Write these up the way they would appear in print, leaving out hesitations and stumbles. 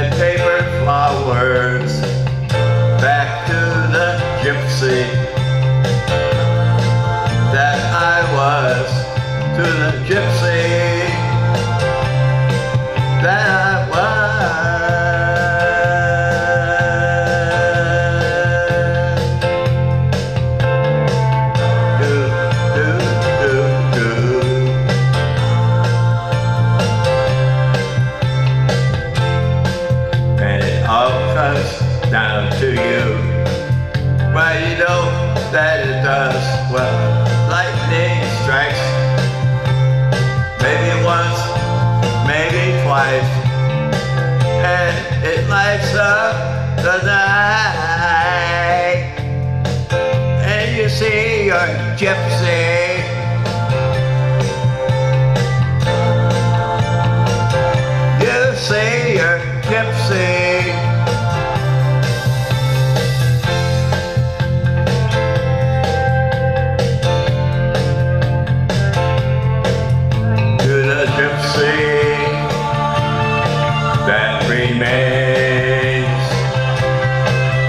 And paper flowers, back to the gypsy that I was, to the gypsy that I was. Do, do, do, do. Down to you, well, you know that it does. Well, lightning strikes, maybe once, maybe twice, and it lights up the night, and you see your gypsy. You see your gypsy.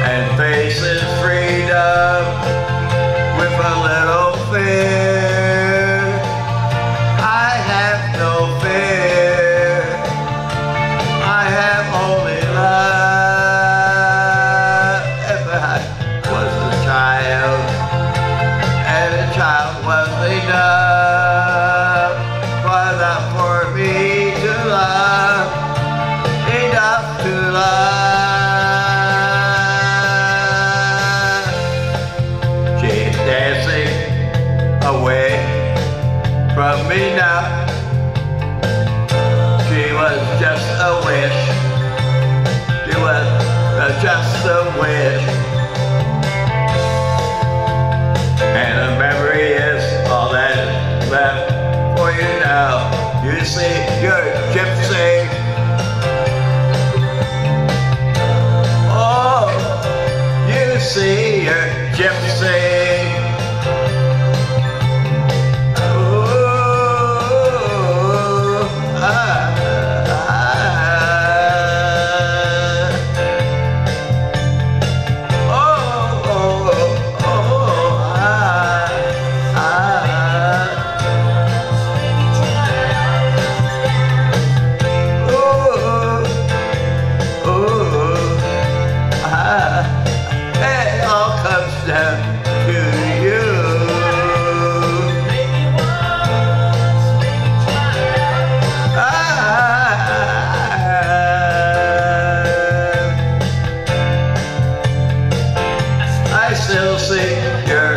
And faces freedom with a little fear. I have no fear, I have only love. If I was a child, and a child was enough, but not for me to love. Enough to love. She's dancing away from me now. She was just a wish. She was just a wish. And a memory is all that is left for you now. You see, you're a gypsy. See your gypsy. Ooh, oh, oh, oh, oh, I still see your